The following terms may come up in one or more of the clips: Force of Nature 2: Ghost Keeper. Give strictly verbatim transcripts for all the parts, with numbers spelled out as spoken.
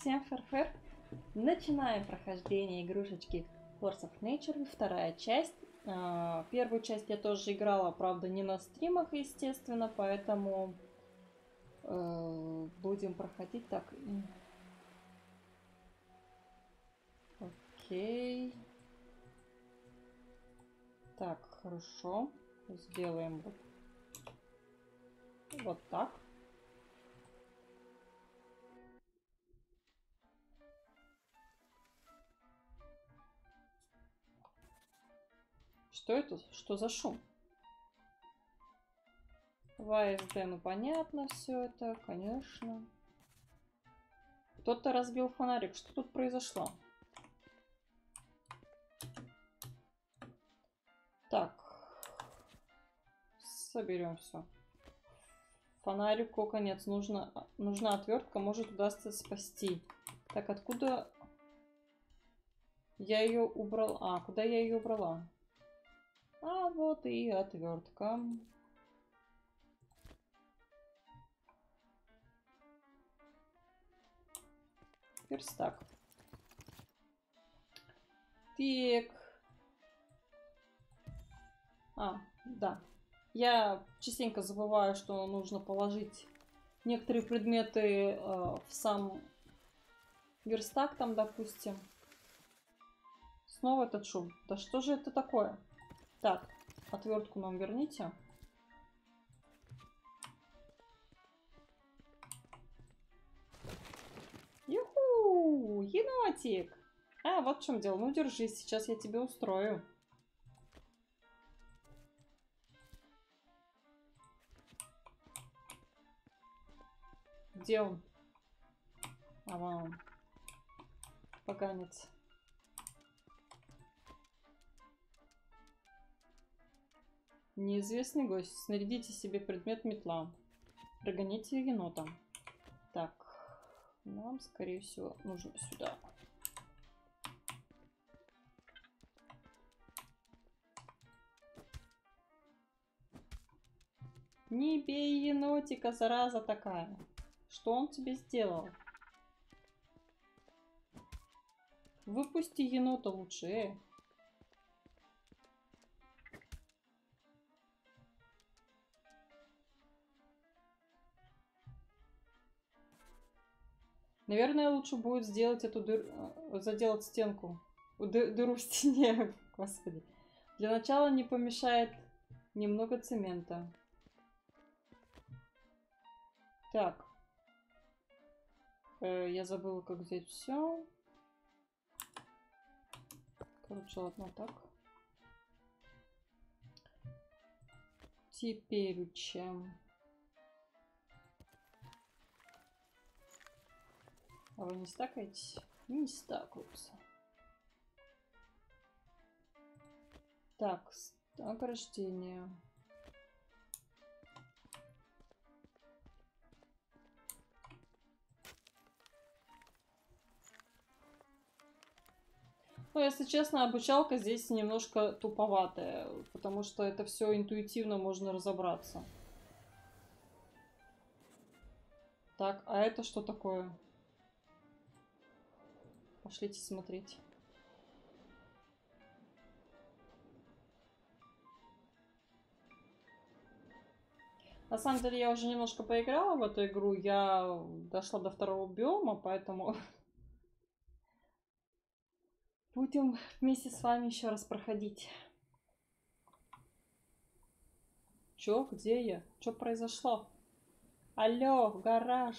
Всем фэр-фэр! Начинаем прохождение игрушечки Force of Nature, вторая часть. Первую часть я тоже играла, правда, не на стримах, естественно, поэтому будем проходить так. Окей. Так, хорошо. Сделаем вот, вот так. Что это? Что за шум? вэ эс дэ, ну понятно все это, конечно. Кто-то разбил фонарик. Что тут произошло? Так. Соберем все. Фонарику конец. Нужно, нужна отвертка, может удастся спасти. Так, откуда я ее убрала? А, куда я ее убрала? А вот и отвертка. Верстак. Так. А, да. Я частенько забываю, что нужно положить некоторые предметы э, в сам верстак, там, допустим. Снова этот шум. Да что же это такое? Так, отвертку нам верните. Юху! Енотик! А, вот в чем дело. Ну, держись, сейчас я тебе устрою. Где он? А, вау. Поганец. Неизвестный гость. Снарядите себе предмет метла. Прогоните енота. Так. Нам, скорее всего, нужно сюда. Не бей енотика, зараза такая. Что он тебе сделал? Выпусти енота лучше. Наверное, лучше будет сделать эту дыр... заделать стенку. Ды... Дыру в стене. Господи. Для начала не помешает немного цемента. Так. Э, я забыла, как взять все. Короче, ладно, так. Теперь чем... А вы не стакаетесь? Не стакаются. Так, стак рождения. Ну, если честно, обучалка здесь немножко туповатая, потому что это все интуитивно можно разобраться. Так, а это что такое? Пошлите смотреть. На самом деле я уже немножко поиграла в эту игру. Я дошла до второго биома, поэтому будем вместе с вами еще раз проходить. Чё? Где я? Чё произошло? Алло, гараж!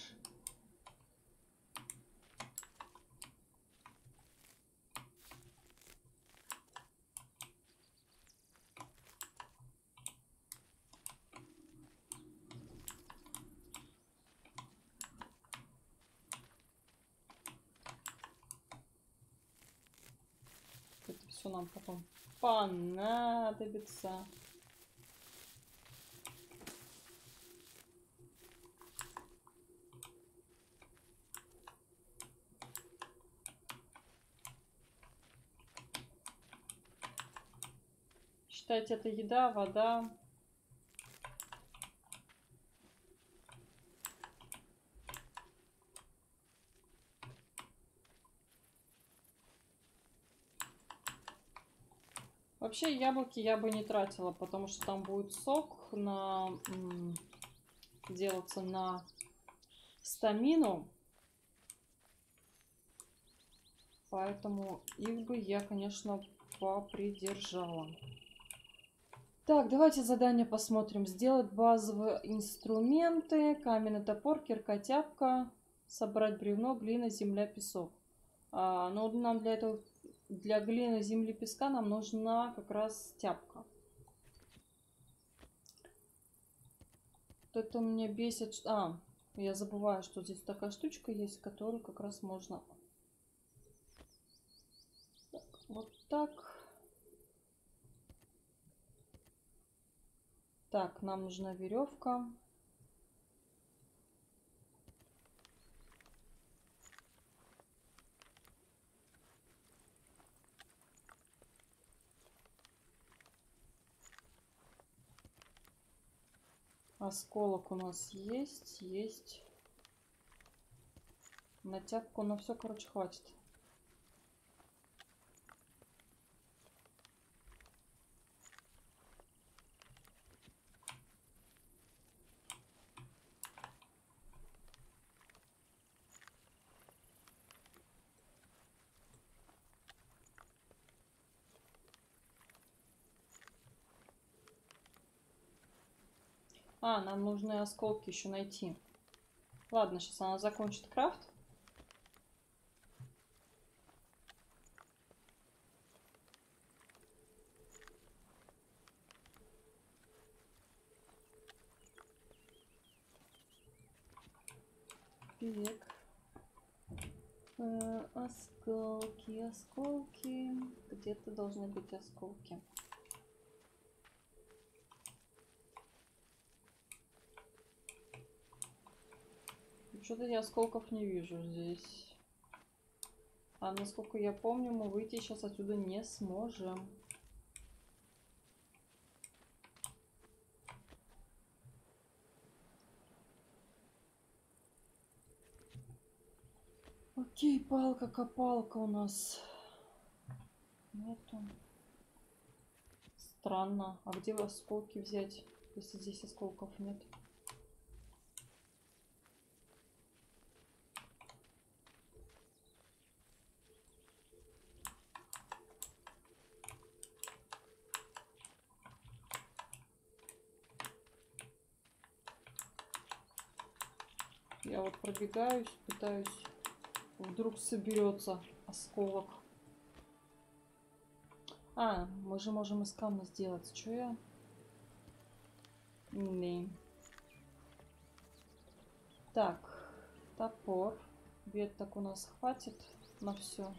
Нам потом понадобится. Считайте, это еда, вода. Вообще яблоки я бы не тратила, потому что там будет сок на делаться на стамину. Поэтому их бы я, конечно, попридержала. Так, давайте задание посмотрим. Сделать базовые инструменты. Каменный топор, кирка, тяпка. Собрать бревно, глина, земля, песок. А, но нам для этого, для глины, земли, песка нам нужна как раз тяпка. Вот это меня бесит. А, я забываю, что здесь такая штучка есть, которую как раз можно... Вот так. Так, нам нужна веревка. Осколок у нас есть, есть. Натяпку, но все, короче, хватит. А, нам нужны осколки еще найти. Ладно, сейчас она закончит крафт. Пивек. Э, осколки, осколки. Где-то должны быть осколки. Что-то я осколков не вижу здесь. А насколько я помню, мы выйти сейчас отсюда не сможем. Окей, палка-копалка у нас. Нету. Странно. А где осколки взять, если здесь осколков нет? Я вот пробегаюсь, пытаюсь, вдруг соберется осколок. А, мы же можем из камня сделать. Че я? Не. Так, топор. Веток у нас хватит на все.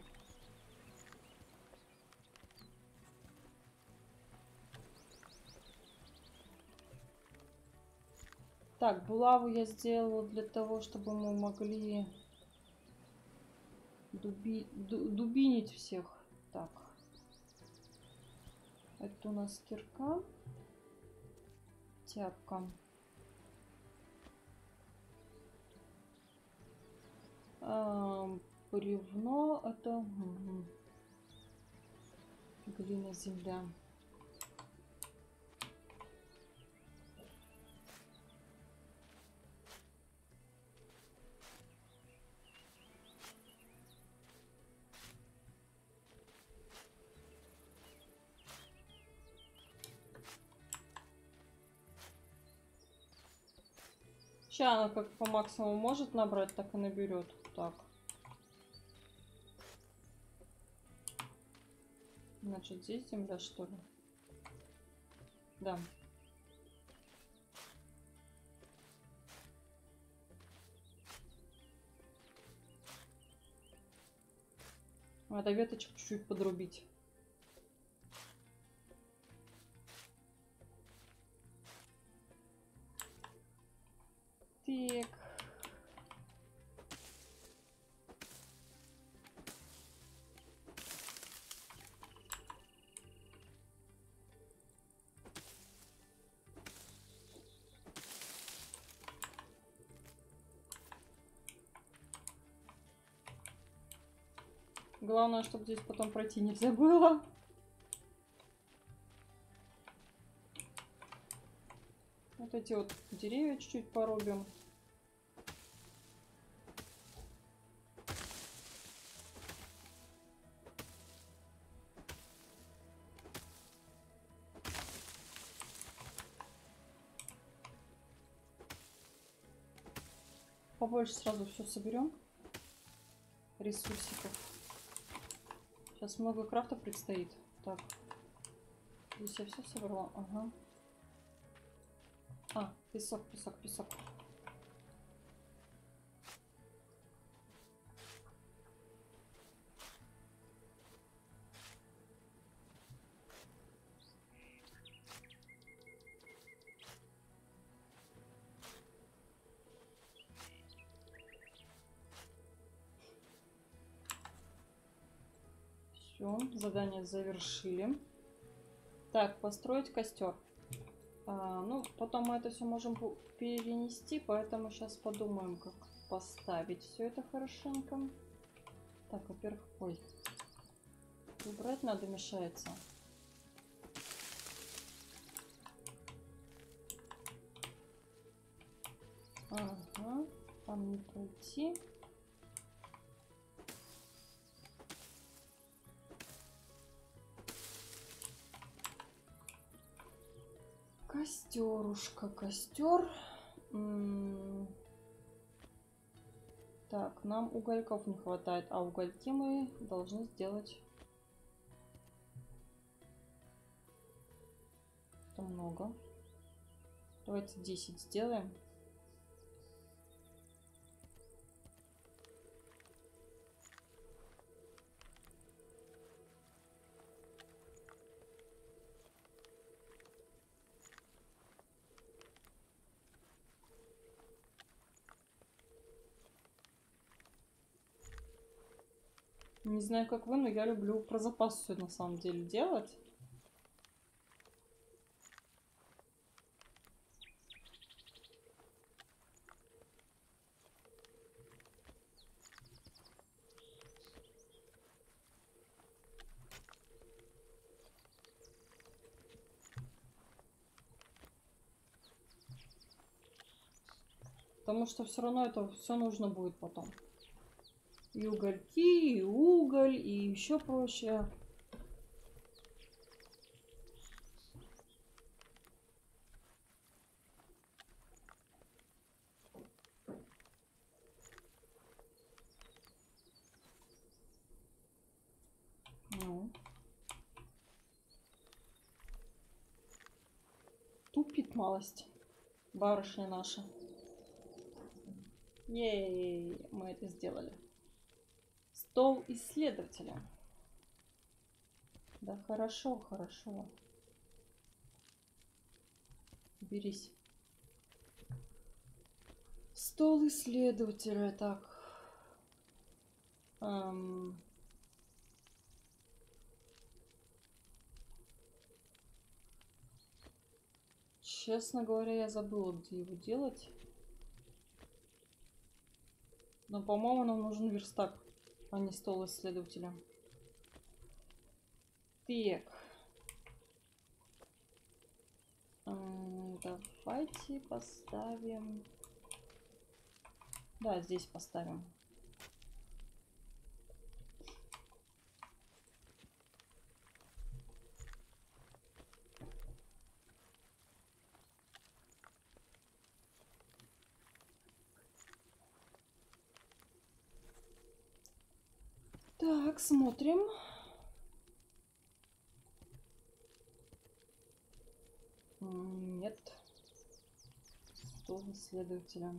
Так, булаву я сделала для того, чтобы мы могли дуби... ду... дубинить всех. Так. Это у нас кирка. Тяпка. А, бревно. Это... Угу. Глина, земля. Она как по максимуму может набрать, так и наберет. Так. Значит, здесь земля, что ли? Да. Надо веточек чуть-чуть подрубить. Главное, чтобы здесь потом пройти не забыла. вот эти вот деревья чуть-чуть порубим. Побольше сразу все соберем. Ресурсиков. Сейчас много крафта предстоит. Так. Здесь я все собрала. Ага. А, песок, песок, песок. Все, задание завершили. Так, построить костер. А, ну, потом мы это все можем перенести, поэтому сейчас подумаем, как поставить все это хорошенько. Так, во-первых, ой, убрать надо, мешается. Ага, там не пройти. Костерушка, костер. Так, нам угольков не хватает, а угольки мы должны сделать это много. Давайте десять сделаем. Не знаю, как вы, но я люблю про запас все на самом деле делать. Потому что все равно это все нужно будет потом. И угольки, и уголь, и еще прочее. Ну. Тупит малость барышня наша. Ей, мы это сделали. Стол исследователя. Да хорошо, хорошо. Берись. Стол исследователя. Так. Эм... Честно говоря, я забыла, где его делать. Но, по-моему, нам нужен верстак, а не стол исследователя. Так. Давайте поставим... Да, здесь поставим. Так, смотрим. Нет. Стол исследователя.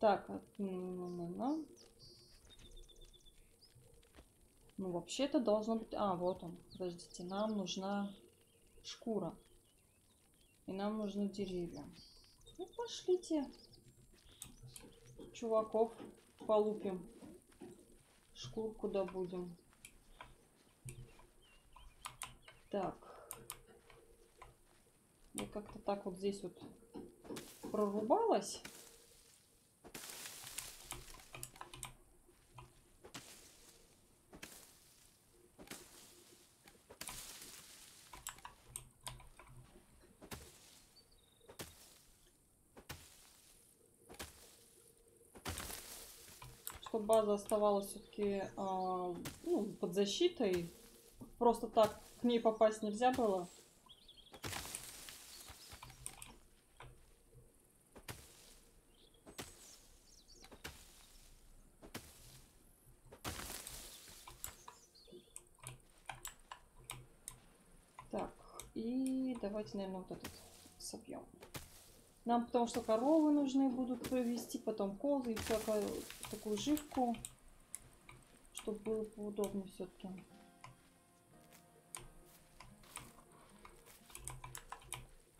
Так, на-на-на. Ну, вообще-то должно быть... А, вот он. Подождите, нам нужна шкура. И нам нужны деревья. Ну, пошлите. Чуваков полупим. Шкурку добудем. Так. Вот как-то так вот здесь вот прорубалась. Чтобы база оставалась все-таки а, ну, под защитой. Просто так к ней попасть нельзя было. Так, и давайте, наверное, вот этот собьем. Нам потому что коровы нужны будут провести, потом козы и всякую такую живку, чтобы было поудобнее все-таки.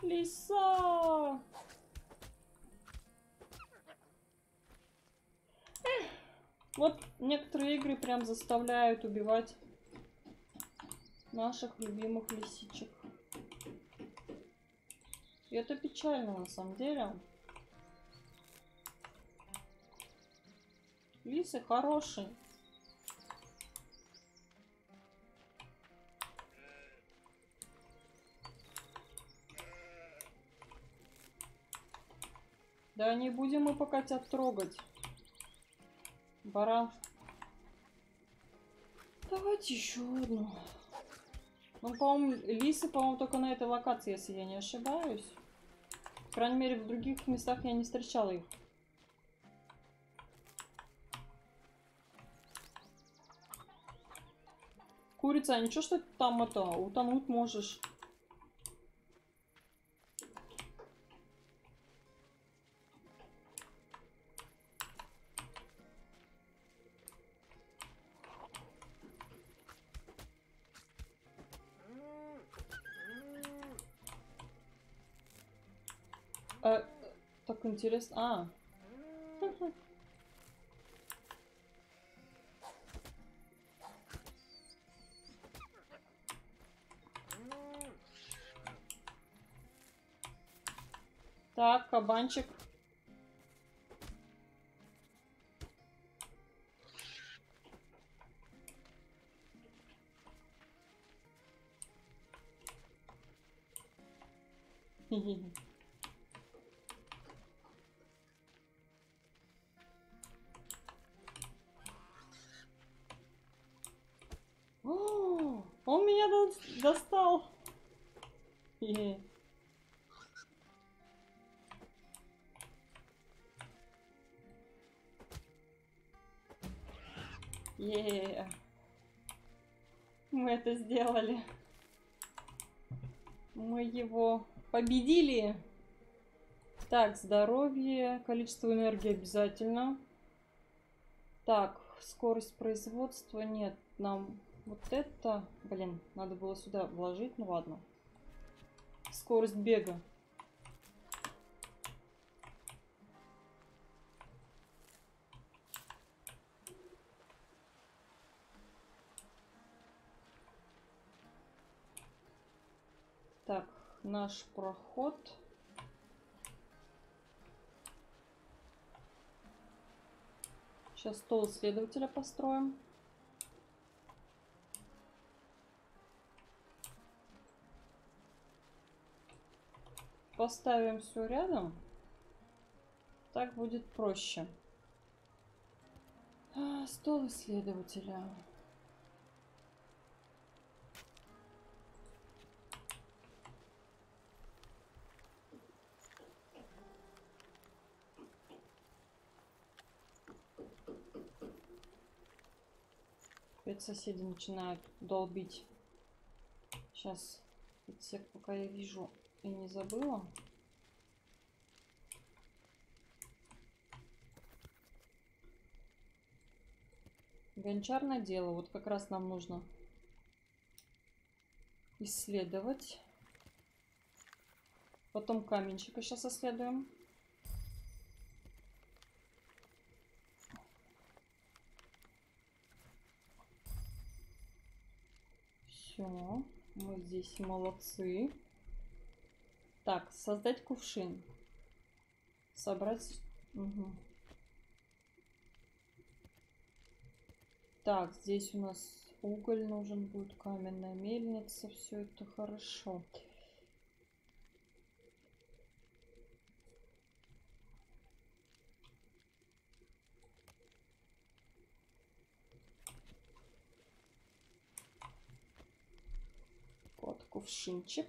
Лиса! Эх, вот некоторые игры прям заставляют убивать наших любимых лисичек. И это печально, на самом деле. Лисы хорошие. Да не будем мы пока тебя трогать. Баран. Давайте еще одну. Ну, по-моему, лисы, по-моему, только на этой локации, если я не ошибаюсь. По крайней мере, в других местах я не встречала их. Курица, а ничего, что ты там это утонуть можешь? А, так интересно. А. Так, кабанчик. Он меня достал. Е-е. Е-е. Мы это сделали. Мы его победили. Так, здоровье, количество энергии обязательно. Так, скорость производства нет. Нам вот это, блин, надо было сюда вложить, ну ладно. Скорость бега. Так, наш проход. Сейчас стол следователя построим. Поставим все рядом. Так будет проще. А, стол исследователя. Опять соседи начинают долбить. Сейчас всех, пока я вижу. И не забыла. Гончарное дело. Вот как раз нам нужно исследовать. Потом каменщика сейчас исследуем. Все. Мы здесь молодцы. Так, создать кувшин. Собрать. Угу. Так, здесь у нас уголь нужен будет, каменная мельница. Все это хорошо. Вот кувшинчик.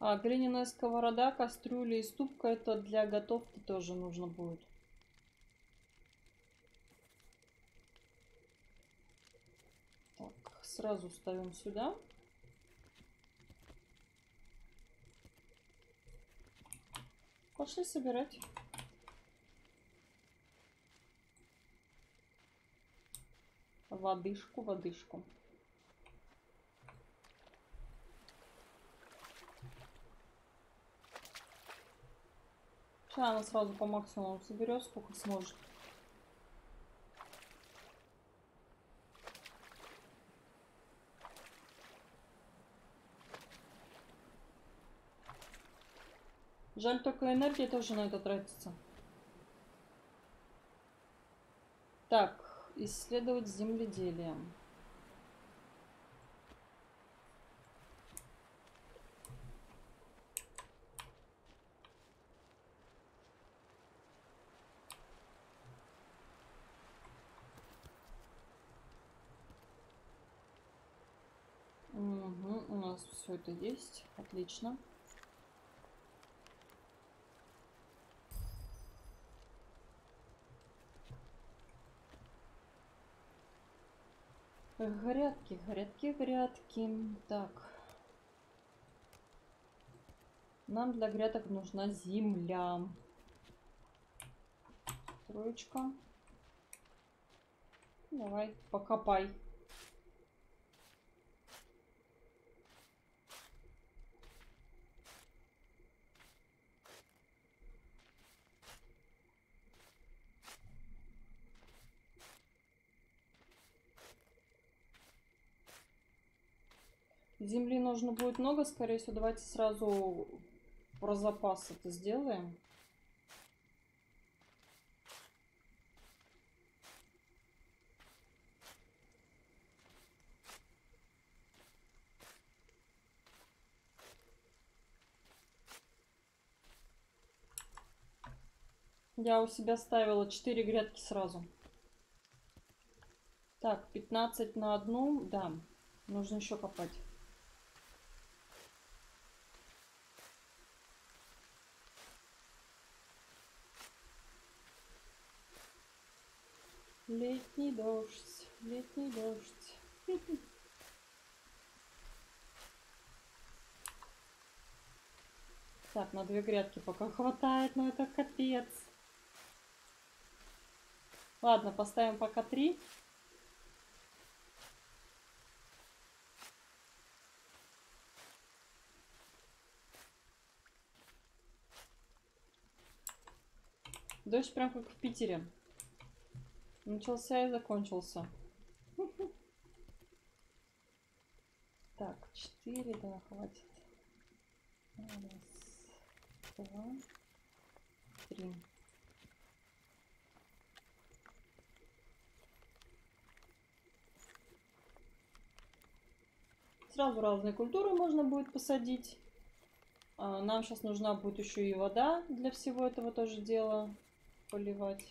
А, глиняная сковорода, кастрюля и ступка, это для готовки тоже нужно будет. Так, сразу ставим сюда. Пошли собирать. Водышку, водышку. Она сразу по максимуму соберет, сколько сможет. Жаль, только энергия тоже на это тратится. Так, исследовать земледелие. Все это есть. Отлично. Грядки, грядки, грядки. Так. Нам для грядок нужна земля. Троечка. Давай, покопай. Земли нужно будет много, скорее всего. Давайте сразу про запас это сделаем. Я у себя ставила четыре грядки сразу. Так, пятнадцать на одну. Да, нужно еще копать. Летний дождь, летний дождь. Так, на две грядки пока хватает, но это капец. Ладно, поставим пока три. Дождь прям как в Питере. Начался и закончился. Так, четыре, да, хватит. Раз, два, три. Сразу разные культуры можно будет посадить. Нам сейчас нужна будет еще и вода для всего этого тоже дела поливать.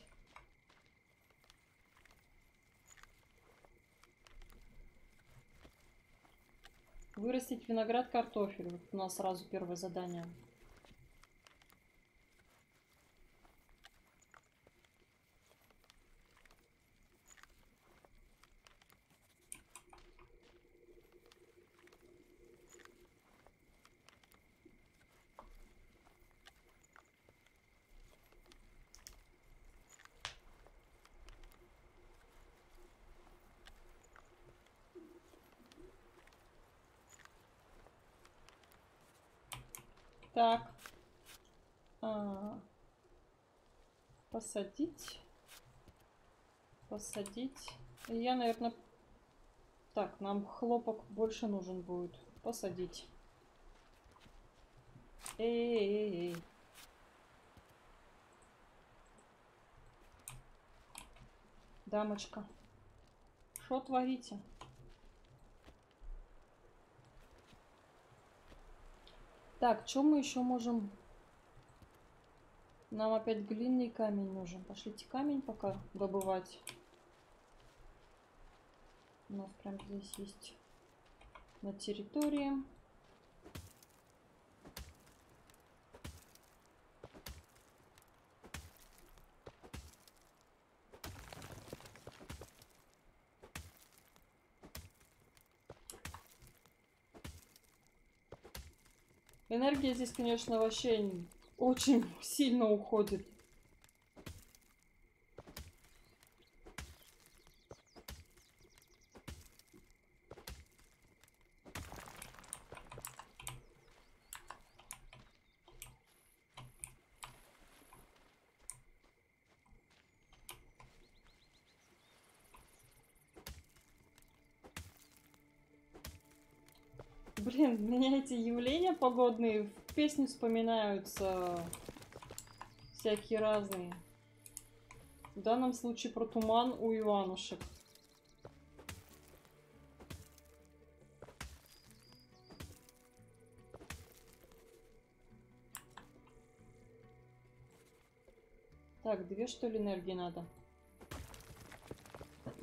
Вырастить виноград, картофель. Вот у нас сразу первое задание. Так, а, посадить, посадить. Я, наверное, так, нам хлопок больше нужен будет. Посадить. Эй-эй-эй-эй. Дамочка. Что творите? Так, что мы еще можем? Нам опять глиняный камень нужен. Пошлите камень пока добывать. У нас прям здесь есть на территории. Энергия здесь, конечно, вообще очень сильно уходит. Блин, меня эти явления погодные в песне вспоминаются всякие разные. В данном случае про туман у Иванушек. Так, две что ли энергии надо?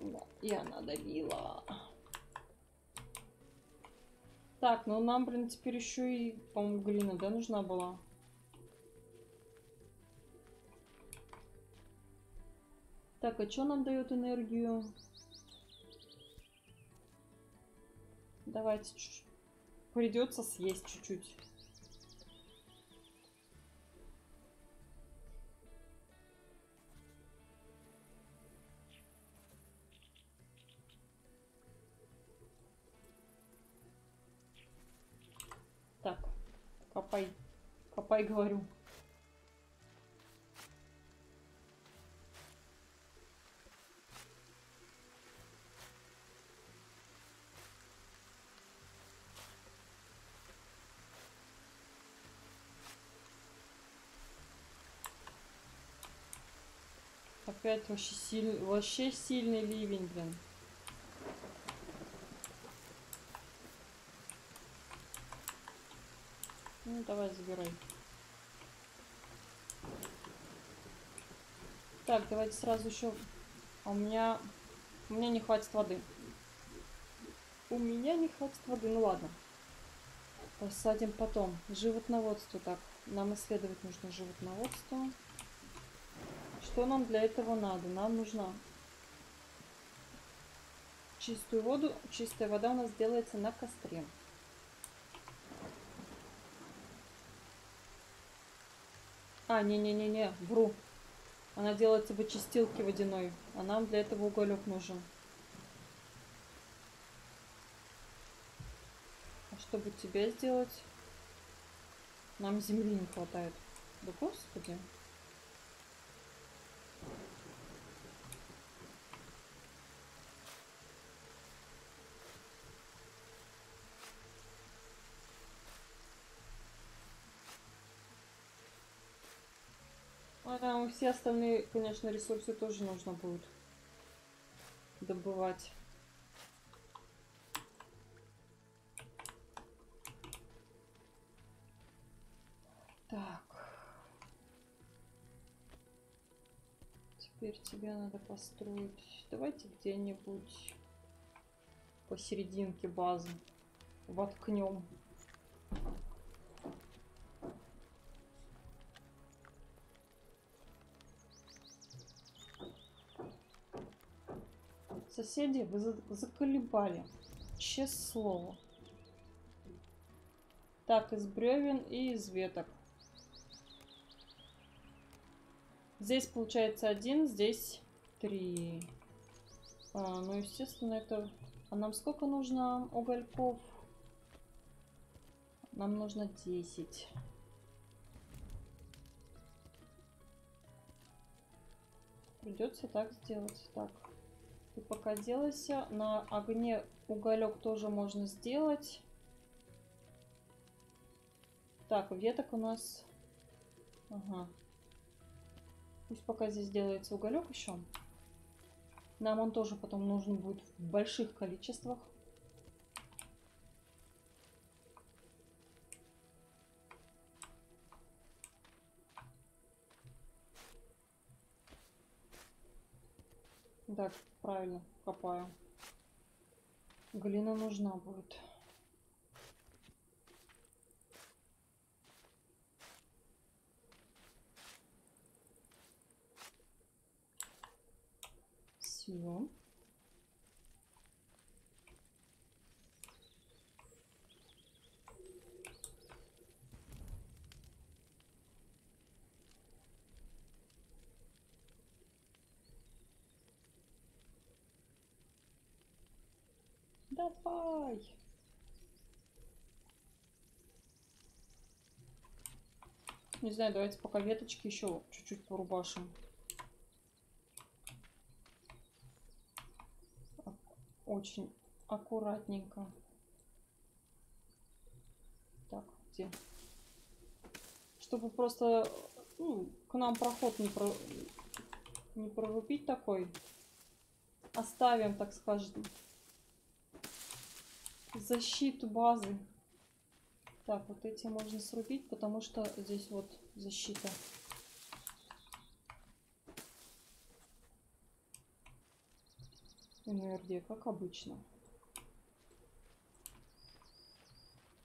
Да, я надавила. Так, ну нам, блин, теперь еще и, по-моему, глина, да, нужна была? Так, а что нам дает энергию? Давайте чуть-чуть. Придется съесть чуть-чуть. Копай, копай, говорю. Опять вообще сильный, вообще сильный ливень, блин. Ну, давай, забирай. Так, давайте сразу еще... А у меня... У меня не хватит воды. У меня не хватит воды. Ну, ладно. Посадим потом. Животноводство. Так, нам исследовать нужно животноводство. Что нам для этого надо? Нам нужна чистую воду. Чистая вода у нас делается на костре. А, не-не-не-не, вру. Она делается в очистилке водяной. А нам для этого уголек нужен. А чтобы тебя сделать, нам земли не хватает. Да господи. Там все остальные, конечно, ресурсы тоже нужно будет добывать. Так. Теперь тебе надо построить. Давайте где-нибудь посерединке базы воткнем. Соседи, вы заколебали. Честное слово. Так, из бревен и из веток. Здесь получается один, здесь три. А, ну, естественно, это... А нам сколько нужно угольков? Нам нужно десять. Придется так сделать. Так. Ты пока делайся. На огне уголек тоже можно сделать. Так, веток у нас... Ага. Пусть пока здесь делается уголек еще. Нам он тоже потом нужен будет в больших количествах. Да, правильно, копаю. Глина нужна будет. Все. Давай. Не знаю, давайте пока веточки еще чуть-чуть порубашим. Очень аккуратненько. Так, где? Чтобы просто, ну, к нам проход не, про... не прорубить такой. Оставим, так скажем, защиту базы. Так, вот эти можно срубить, потому что здесь вот защита. эн эр дэ, как обычно.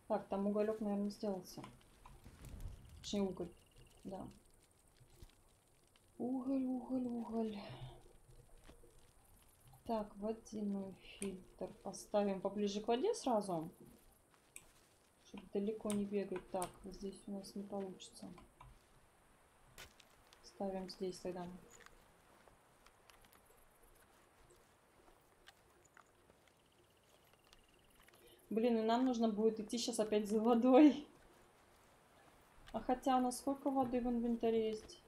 Так, там уголек, наверное, сделался. Точнее, уголь. Да. Уголь, уголь, уголь. Так, водяной фильтр поставим поближе к воде сразу, чтобы далеко не бегать. Так, здесь у нас не получится. Ставим здесь тогда. Блин, и нам нужно будет идти сейчас опять за водой. А хотя у нас сколько воды в инвентаре есть?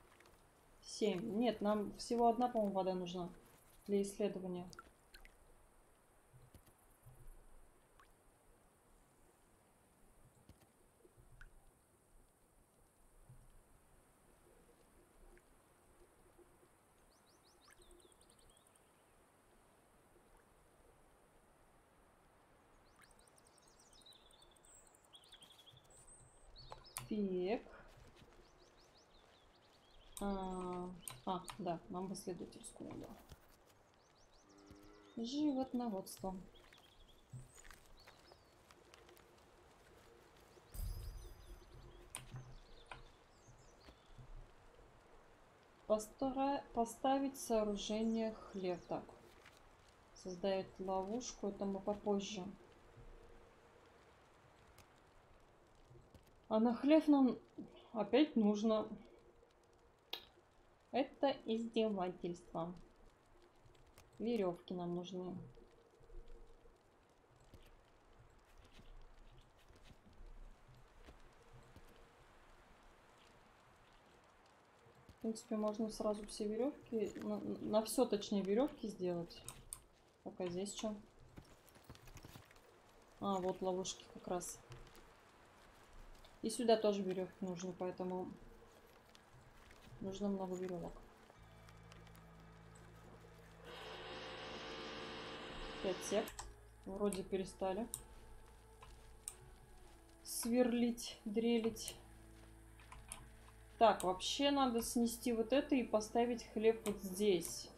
семь. Нет, нам всего одна, по-моему, вода нужна. Для исследования. Так. А, а, да, нам в исследовательскую надо. Животноводство. Постара... Поставить сооружение хлев. Так. Создает ловушку. Это мы попозже. А на хлев нам опять нужно. Это издевательство. Веревки нам нужны. В принципе, можно сразу все веревки, на, на все, точнее, веревки сделать. Пока здесь что? А, вот ловушки как раз. И сюда тоже веревки нужны, поэтому нужно много веревок. Пять сек. Вроде перестали сверлить, дрелить. Так, вообще надо снести вот это и поставить хлеб вот здесь.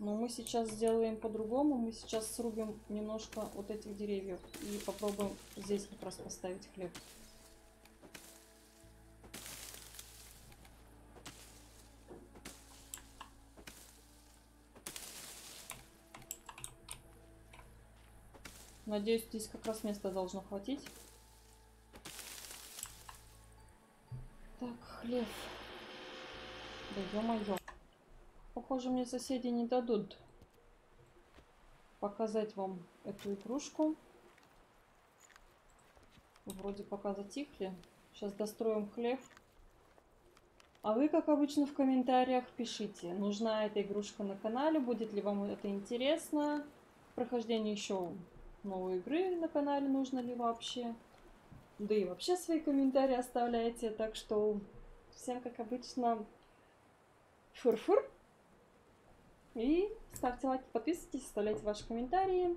Но мы сейчас сделаем по-другому. Мы сейчас срубим немножко вот этих деревьев и попробуем здесь как раз поставить хлеб. Надеюсь, здесь как раз места должно хватить. Так, хлеб. Да ё-моё. Похоже, мне соседи не дадут показать вам эту игрушку. Вроде пока затихли. Сейчас достроим хлеб. А вы, как обычно, в комментариях пишите, нужна эта игрушка на канале, будет ли вам это интересно. Прохождение еще... новой игры на канале нужно ли вообще. да и вообще свои комментарии оставляйте. Так что всем, как обычно, фур-фур. И ставьте лайки, подписывайтесь, оставляйте ваши комментарии.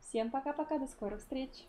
Всем пока-пока, до скорых встреч!